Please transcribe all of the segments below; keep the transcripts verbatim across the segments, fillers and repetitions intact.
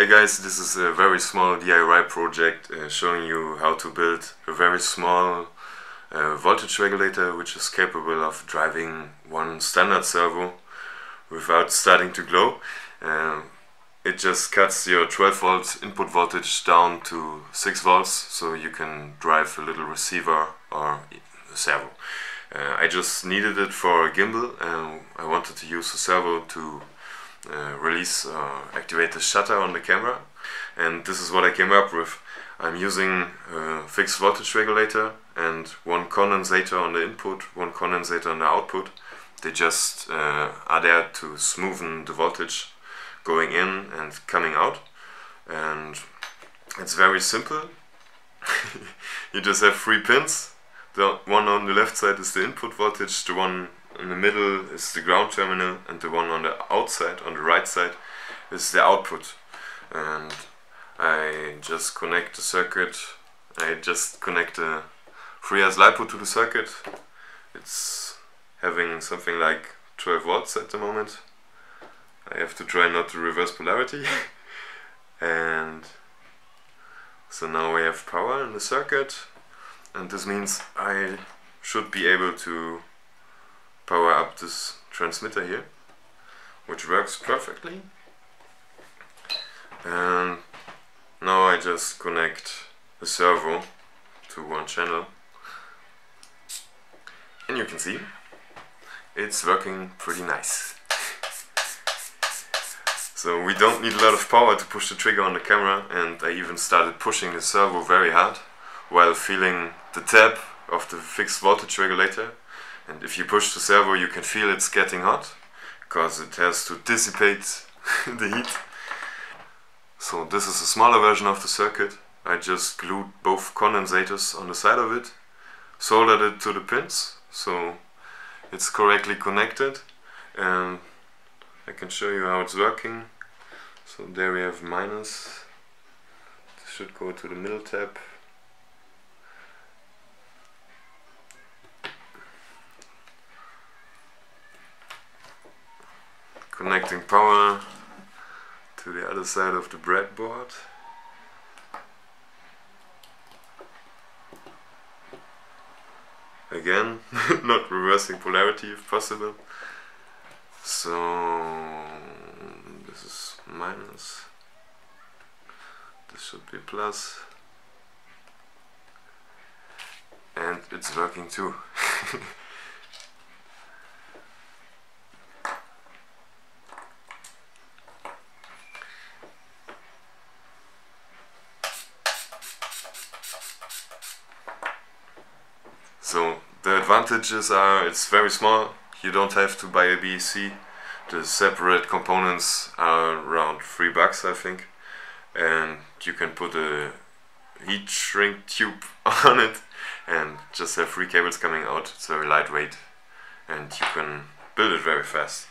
Hey guys, this is a very small D I Y project uh, showing you how to build a very small uh, voltage regulator which is capable of driving one standard servo without starting to glow. Uh, it just cuts your twelve volts input voltage down to six volts, so you can drive a little receiver or a servo. Uh, I just needed it for a gimbal, and I wanted to use a servo to Uh, release or uh, activate the shutter on the camera, and this is what I came up with. I'm using a fixed voltage regulator and one condensator on the input, one condensator on the output. They just uh, are there to smoothen the voltage going in and coming out, and it's very simple. You just have three pins. The one on the left side is the input voltage, the one in the middle is the ground terminal, and the one on the outside, on the right side, is the output. And I just connect the circuit, I just connect the three S LiPo to the circuit. It's having something like twelve volts at the moment. I have to try not to reverse polarity. And so now we have power in the circuit, and this means I should be able to power up this transmitter here, which works perfectly. And now I just connect the servo to one channel, and you can see it's working pretty nice. So we don't need a lot of power to push the trigger on the camera, and I even started pushing the servo very hard while feeling the tap of the fixed voltage regulator. And if you push the servo, you can feel it's getting hot, because it has to dissipate the heat. So this is a smaller version of the circuit. I just glued both condensators on the side of it, soldered it to the pins, so it's correctly connected. And I can show you how it's working. So there we have minus. This should go to the middle tab. Connecting power to the other side of the breadboard. Again, not reversing polarity if possible. So this is minus. This should be plus. And it's working too. So the advantages are, it's very small, you don't have to buy a B E C, the separate components are around three bucks I think, and you can put a heat shrink tube on it and just have three cables coming out. It's very lightweight and you can build it very fast.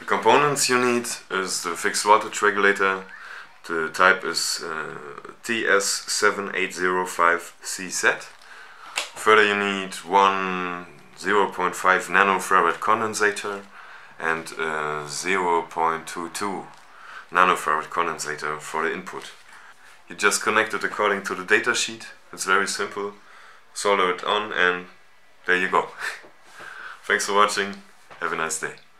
The components you need is the fixed voltage regulator. The type is uh, T S seven eight zero five C Z. Further, you need one zero point five nanofarad condensator and a zero point two two nanofarad condensator for the input. You just connect it according to the data sheet. It's very simple. Solder it on, and there you go. Thanks for watching. Have a nice day.